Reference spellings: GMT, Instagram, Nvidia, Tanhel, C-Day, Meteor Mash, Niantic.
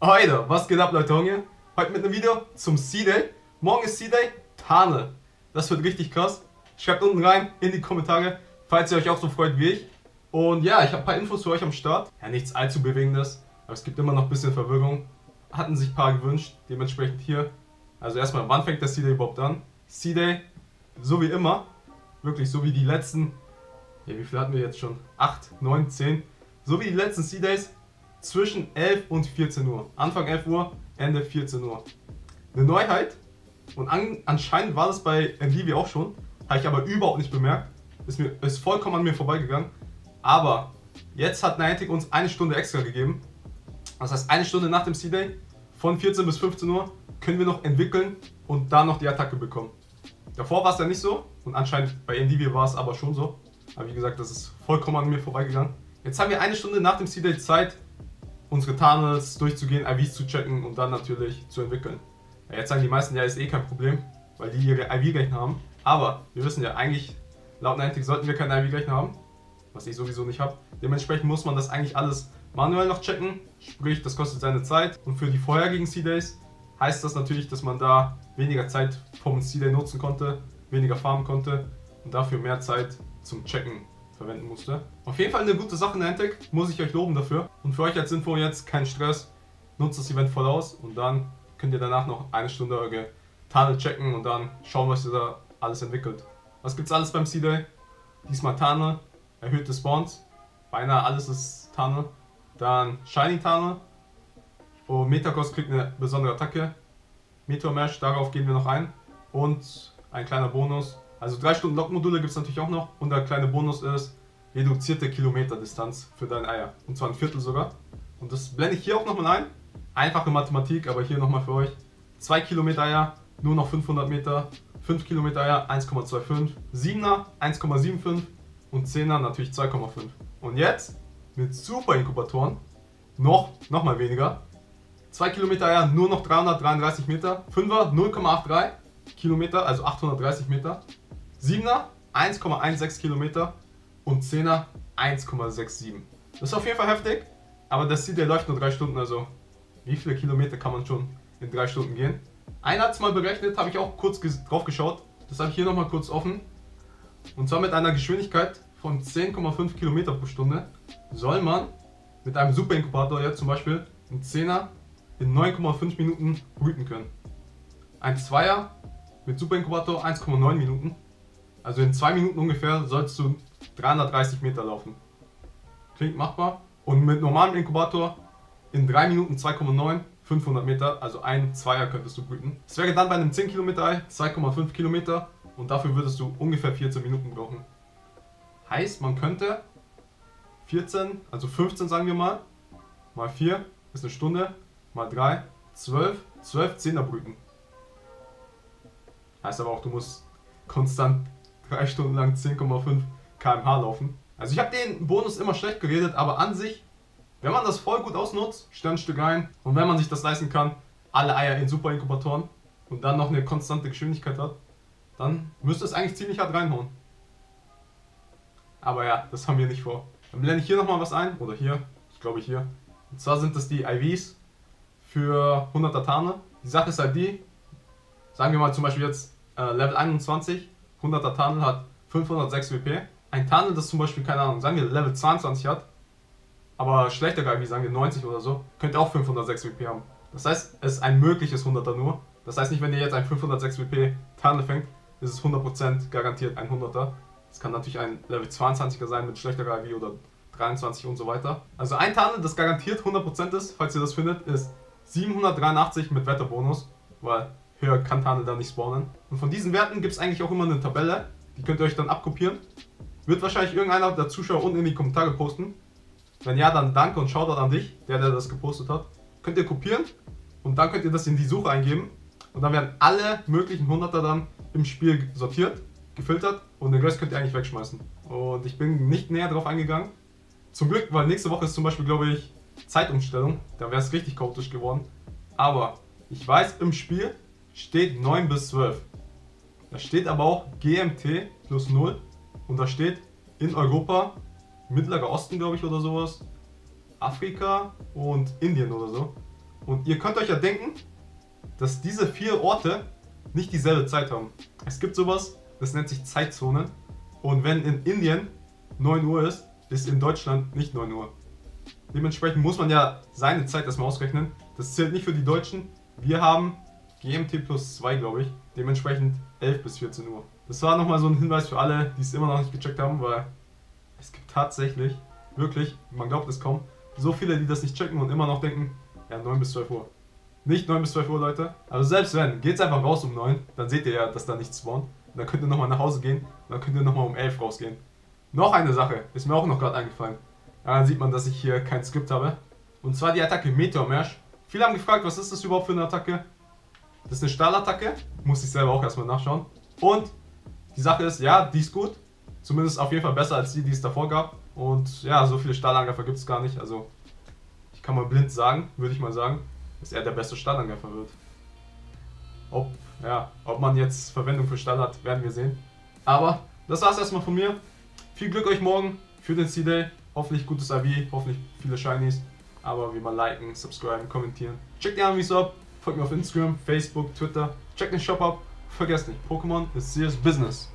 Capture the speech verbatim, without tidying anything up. Hey da, was geht ab Leute, Hunge? Heute mit einem Video zum C-Day. Morgen ist C-Day, Tanhel. Das wird richtig krass. Schreibt unten rein in die Kommentare, falls ihr euch auch so freut wie ich. Und ja, ich habe ein paar Infos für euch am Start. Ja, nichts allzu bewegendes, aber es gibt immer noch ein bisschen Verwirrung. Hatten sich ein paar gewünscht, dementsprechend hier. Also erstmal, wann fängt der C-Day überhaupt an? C-Day, so wie immer, wirklich so wie die letzten, ja, wie viel hatten wir jetzt schon? acht, neun, zehn. So wie die letzten C-Days. Zwischen elf und vierzehn Uhr. Anfang elf Uhr, Ende vierzehn Uhr. Eine Neuheit, und an, anscheinend war das bei Nvidia auch schon, habe ich aber überhaupt nicht bemerkt, ist, mir, ist vollkommen an mir vorbeigegangen, aber jetzt hat Niantic uns eine Stunde extra gegeben, das heißt eine Stunde nach dem C-Day, von vierzehn bis fünfzehn Uhr, können wir noch entwickeln und da noch die Attacke bekommen. Davor war es ja nicht so, und anscheinend bei Nvidia war es aber schon so, aber wie gesagt, das ist vollkommen an mir vorbeigegangen. Jetzt haben wir eine Stunde nach dem C-Day Zeit, unsere Tanhels durchzugehen, I Vs zu checken und dann natürlich zu entwickeln. Ja, jetzt sagen die meisten, ja, ist eh kein Problem, weil die ihre I V-Rechner haben. Aber wir wissen ja eigentlich, laut Niantic sollten wir keine I V-Rechner haben, was ich sowieso nicht habe. Dementsprechend muss man das eigentlich alles manuell noch checken, sprich, das kostet seine Zeit. Und für die vorherigen C-Days heißt das natürlich, dass man da weniger Zeit vom C-Day nutzen konnte, weniger farmen konnte und dafür mehr Zeit zum Checken verwenden musste. Auf jeden Fall eine gute Sache, Niantic, muss ich euch loben dafür. Und für euch als Info jetzt, kein Stress, nutzt das Event voll aus und dann könnt ihr danach noch eine Stunde eure Tanhel checken und dann schauen, was ihr da alles entwickelt. Was gibt's alles beim C-Day? Diesmal Tanhel, erhöhte Spawns, beinahe alles ist Tanhel, dann Shiny Tanhel, oh, Metakos kriegt eine besondere Attacke, Meteor Mash, darauf gehen wir noch ein und ein kleiner Bonus. Also drei Stunden Lock-Module gibt es natürlich auch noch und der kleine Bonus ist reduzierte Kilometerdistanz für dein Eier. Und zwar ein Viertel sogar. Und das blende ich hier auch nochmal ein. Einfache Mathematik, aber hier nochmal für euch. zwei Kilometer Eier, nur noch fünfhundert Meter. fünf Kilometer Eier, eins Komma fünfundzwanzig. siebener, eins Komma fünfundsiebzig. Und zehner natürlich zwei Komma fünf. Und jetzt mit Super-Inkubatoren noch, noch mal weniger. zwei Kilometer Eier, nur noch dreihundertdreiunddreißig Meter. fünfer, null Komma acht drei Kilometer, also achthundertdreißig Meter. siebener, eins Komma sechzehn Kilometer und zehner, eins Komma siebenundsechzig. Das ist auf jeden Fall heftig, aber das C-Day läuft nur drei Stunden, also wie viele Kilometer kann man schon in drei Stunden gehen? Einer hat es mal berechnet, habe ich auch kurz drauf geschaut, das habe ich hier nochmal kurz offen. Und zwar mit einer Geschwindigkeit von zehn Komma fünf Kilometer pro Stunde soll man mit einem Superinkubator jetzt zum Beispiel einen zehner in neun Komma fünf Minuten brüten können. Ein Zweier mit Superinkubator eins Komma neun Minuten. Also in zwei Minuten ungefähr sollst du dreihundertdreißig Meter laufen. Klingt machbar. Und mit normalem Inkubator in drei Minuten zwei Komma neun, fünfhundert Meter, also ein Zweier könntest du brüten. Das wäre dann bei einem zehn Kilometer Ei zwei Komma fünf Kilometer und dafür würdest du ungefähr vierzehn Minuten brauchen. Heißt, man könnte vierzehn, also fünfzehn sagen wir mal, mal vier ist eine Stunde, mal drei, zwölf, zwölf Zehner brüten. Heißt aber auch, du musst konstant drei Stunden lang zehn Komma fünf Kilometer pro Stunde laufen. Also ich habe den Bonus immer schlecht geredet, aber an sich, wenn man das voll gut ausnutzt, Sternstück rein und wenn man sich das leisten kann, alle Eier in Superinkubatoren und dann noch eine konstante Geschwindigkeit hat, dann müsste es eigentlich ziemlich hart reinhauen. Aber ja, das haben wir nicht vor. Dann blende ich hier nochmal was ein, oder hier, ich glaube hier. Und zwar sind das die I Vs für hunderter Tanhel. Die Sache ist halt die, sagen wir mal zum Beispiel jetzt äh, Level einundzwanzig, hunderter Tanhel hat fünfhundertsechs W P. Ein Tanhel, das zum Beispiel, keine Ahnung, sagen wir Level zweiundzwanzig hat, aber schlechter wie sagen wir neunzig oder so, könnte auch fünfhundertsechs W P haben. Das heißt, es ist ein mögliches hunderter nur. Das heißt nicht, wenn ihr jetzt ein fünfhundertsechs W P Tanhel fängt, ist es hundert Prozent garantiert ein hunderter. Es kann natürlich ein Level zweiundzwanziger sein mit schlechter I V oder dreiundzwanzig und so weiter. Also ein Tanhel, das garantiert hundert Prozent ist, falls ihr das findet, ist siebenhundertdreiundachtzig mit Wetterbonus, weil höher kann Tanhel da nicht spawnen. Und von diesen Werten gibt es eigentlich auch immer eine Tabelle, die könnt ihr euch dann abkopieren. Wird wahrscheinlich irgendeiner der Zuschauer unten in die Kommentare posten. Wenn ja, dann danke und Shoutout an dich, der, der das gepostet hat. Könnt ihr kopieren und dann könnt ihr das in die Suche eingeben. Und dann werden alle möglichen hunderter dann im Spiel sortiert, gefiltert und den Rest könnt ihr eigentlich wegschmeißen. Und ich bin nicht näher drauf eingegangen. Zum Glück, weil nächste Woche ist zum Beispiel, glaube ich, Zeitumstellung. Da wäre es richtig chaotisch geworden. Aber ich weiß, im Spiel steht neun bis zwölf. Da steht aber auch G M T plus null und da steht in Europa, Mittlerer Osten glaube ich oder sowas, Afrika und Indien oder so. Und ihr könnt euch ja denken, dass diese vier Orte nicht dieselbe Zeit haben. Es gibt sowas, das nennt sich Zeitzone. Und wenn in Indien neun Uhr ist, ist in Deutschland nicht neun Uhr. Dementsprechend muss man ja seine Zeit erstmal ausrechnen. Das zählt nicht für die Deutschen. Wir haben G M T plus zwei, glaube ich. Dementsprechend elf bis vierzehn Uhr. Das war nochmal so ein Hinweis für alle, die es immer noch nicht gecheckt haben, weil es gibt tatsächlich, wirklich, man glaubt es kaum, so viele, die das nicht checken und immer noch denken, ja, neun bis zwölf Uhr. Nicht neun bis zwölf Uhr, Leute. Also selbst wenn, geht's einfach raus um neun, dann seht ihr ja, dass da nichts spawnt. Dann könnt ihr nochmal nach Hause gehen, dann könnt ihr nochmal um elf rausgehen. Noch eine Sache, ist mir auch noch gerade eingefallen. Ja, dann sieht man, dass ich hier kein Skript habe. Und zwar die Attacke Meteor Mash. Viele haben gefragt, was ist das überhaupt für eine Attacke? Das ist eine Stahlattacke, muss ich selber auch erstmal nachschauen. Und die Sache ist, ja, die ist gut. Zumindest auf jeden Fall besser als die, die es davor gab. Und ja, so viele Stahlangreifer gibt es gar nicht. Also, ich kann mal blind sagen, würde ich mal sagen, dass er der beste Stahlangreifer wird. Ob, ja, ob man jetzt Verwendung für Stahl hat, werden wir sehen. Aber das war es erstmal von mir. Viel Glück euch morgen für den C-Day. Hoffentlich gutes A V, hoffentlich viele Shinies. Aber wie immer liken, subscriben, kommentieren. Checkt die Amis ab. Folgt mir auf Instagram, Facebook, Twitter. Checkt den Shop ab. Vergesst nicht, Pokémon ist serious business.